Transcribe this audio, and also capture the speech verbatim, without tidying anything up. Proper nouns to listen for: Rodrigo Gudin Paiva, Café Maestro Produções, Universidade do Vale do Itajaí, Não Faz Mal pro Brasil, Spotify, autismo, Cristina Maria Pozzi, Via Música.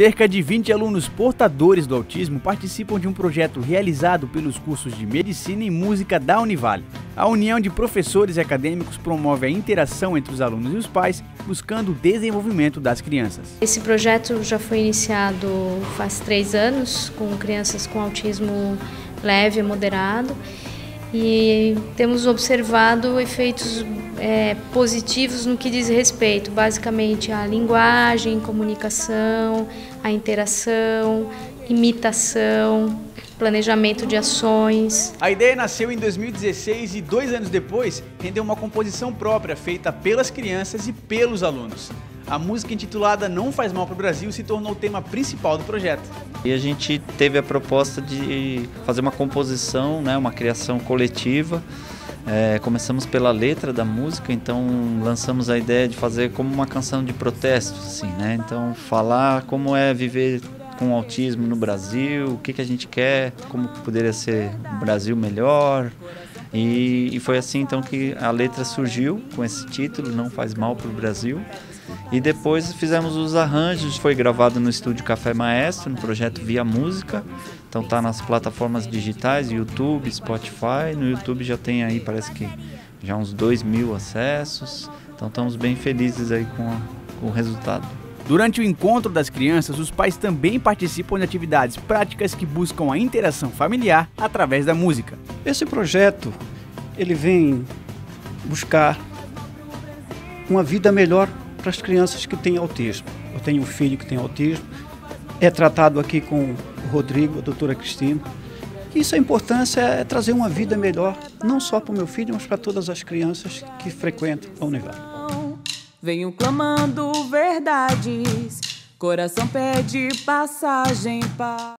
Cerca de vinte alunos portadores do autismo participam de um projeto realizado pelos cursos de Medicina e Música da Univale. A união de professores e acadêmicos promove a interação entre os alunos e os pais, buscando o desenvolvimento das crianças. Esse projeto já foi iniciado faz três anos, com crianças com autismo leve e moderado. E temos observado efeitos é, positivos no que diz respeito, basicamente, à linguagem, comunicação, à interação, imitação, planejamento de ações. A ideia nasceu em dois mil e dezesseis e dois anos depois rendeu uma composição própria feita pelas crianças e pelos alunos. A música intitulada Não Faz Mal pro Brasil se tornou o tema principal do projeto. E a gente teve a proposta de fazer uma composição, né, uma criação coletiva. É, começamos pela letra da música, então lançamos a ideia de fazer como uma canção de protesto, assim, né? Então falar como é viver com autismo no Brasil, o que que a gente quer, como poderia ser um Brasil melhor. E, e foi assim então que a letra surgiu com esse título, Não Faz Mal pro Brasil. E depois fizemos os arranjos, foi gravado no estúdio Café Maestro, no projeto Via Música. Então tá nas plataformas digitais, YouTube, Spotify. No YouTube já tem aí, parece que já uns dois mil acessos. Então estamos bem felizes aí com, a, com o resultado. Durante o encontro das crianças, os pais também participam de atividades práticas que buscam a interação familiar através da música. Esse projeto, ele vem buscar uma vida melhor para as crianças que têm autismo. Eu tenho um filho que tem autismo, é tratado aqui com o Rodrigo, a doutora Cristina. Isso, a importância é trazer uma vida melhor, não só para o meu filho, mas para todas as crianças que frequentam a Univale. Venho clamando verdades, coração pede passagem para...